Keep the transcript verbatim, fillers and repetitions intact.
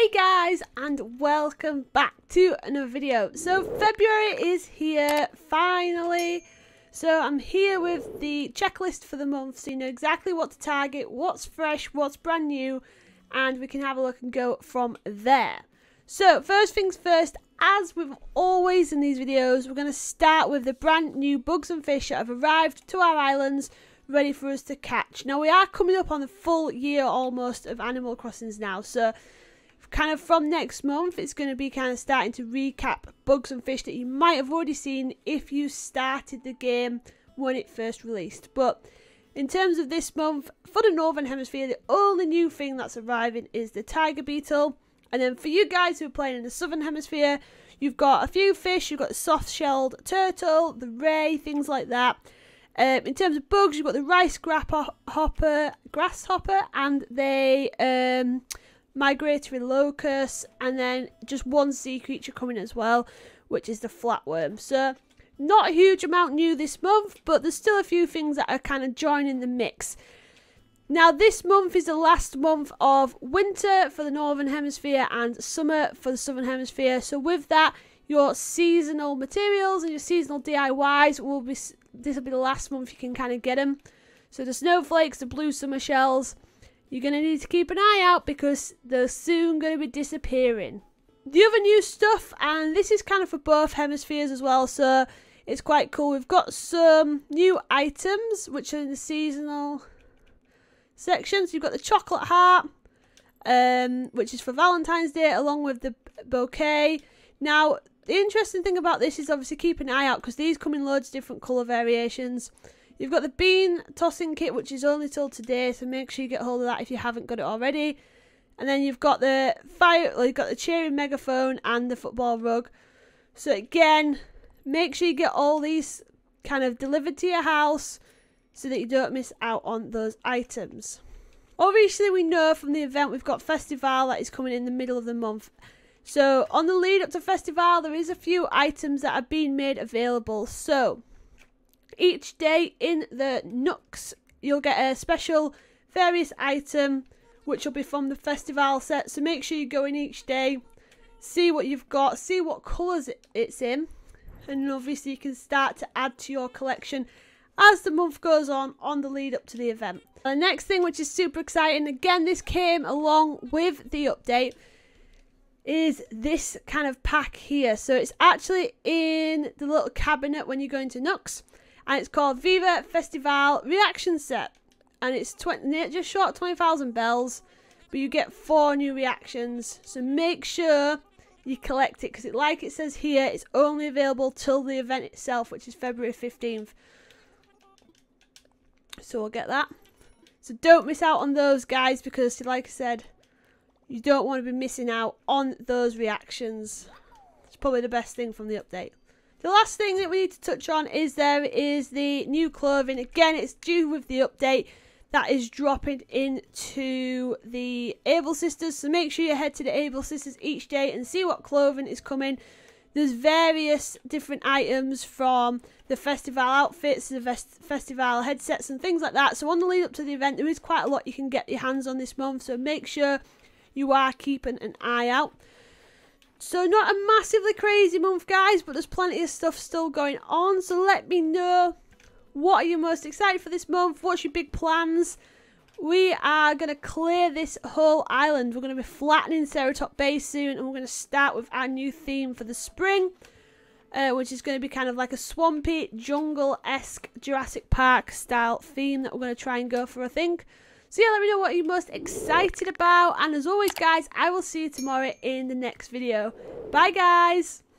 Hey guys, and welcome back to another video. So February is here finally. So I'm here with the checklist for the month, so you know exactly what to target, what's fresh, what's brand new, and we can have a look and go from there. So first things first, as we've always in these videos, we're going to start with the brand new bugs and fish that have arrived to our islands, ready for us to catch. Now we are coming up on the full year almost of Animal Crossings now, so kind of from next month it's going to be kind of starting to recap bugs and fish that you might have already seen if you started the game when it first released. But in terms of this month, for the Northern Hemisphere, the only new thing that's arriving is the tiger beetle. And then for you guys who are playing in the Southern Hemisphere, you've got a few fish. You've got the soft-shelled turtle, the ray, things like that. Um, in terms of bugs, you've got the rice grasshopper, grasshopper and they um, migratory locust, and then just one sea creature coming as well, which is the flatworm. So not a huge amount new this month, but there's still a few things that are kind of joining the mix. Now this month is the last month of winter for the Northern Hemisphere and summer for the Southern Hemisphere. So with that, your seasonal materials and your seasonal D I Ys will be, this will be the last month you can kind of get them. So the snowflakes, the blue summer shells, you're going to need to keep an eye out because they're soon going to be disappearing. The other new stuff, and this is kind of for both hemispheres as well, so it's quite cool. We've got some new items which are in the seasonal section. So you've got the chocolate heart, um, which is for Valentine's Day, along with the bouquet. Now, the interesting thing about this is obviously keep an eye out because these come in loads of different colour variations. You've got the bean tossing kit, which is only till today, so make sure you get hold of that if you haven't got it already. And then you've got the fire, well, you've got the cheering megaphone and the football rug. So again, make sure you get all these kind of delivered to your house so that you don't miss out on those items. Obviously, we know from the event we've got Festivale that is coming in the middle of the month. So on the lead up to Festivale, there is a few items that are being made available. So each day in the Nooks, you'll get a special various item, which will be from the Festivale set. So make sure you go in each day, see what you've got, see what colours it's in. And obviously you can start to add to your collection as the month goes on, on the lead up to the event. The next thing, which is super exciting, again, this came along with the update, is this kind of pack here. So it's actually in the little cabinet when you go into Nooks, and it's called Viva Festivale Reaction Set, and it's twenty, just short twenty thousand bells, but you get four new reactions. So make sure you collect it because, it, like it says here, it's only available till the event itself, which is February fifteenth. So we'll get that. So don't miss out on those, guys, because, like I said, you don't want to be missing out on those reactions. It's probably the best thing from the update. The last thing that we need to touch on is there is the new clothing. Again, it's due with the update that is dropping into the Able Sisters. So make sure you head to the Able Sisters each day and see what clothing is coming. There's various different items from the Festivale outfits, the Festivale headsets and things like that. So on the lead up to the event, there is quite a lot you can get your hands on this month. So make sure you are keeping an eye out. So not a massively crazy month, guys, but there's plenty of stuff still going on. So let me know, what are you most excited for this month? What's your big plans? We are going to clear this whole island. We're going to be flattening Ceratop Bay soon, and we're going to start with our new theme for the spring, uh, which is going to be kind of like a swampy, jungle-esque Jurassic Park style theme that we're going to try and go for, I think. So yeah, let me know what you're most excited about. And as always, guys, I will see you tomorrow in the next video. Bye, guys!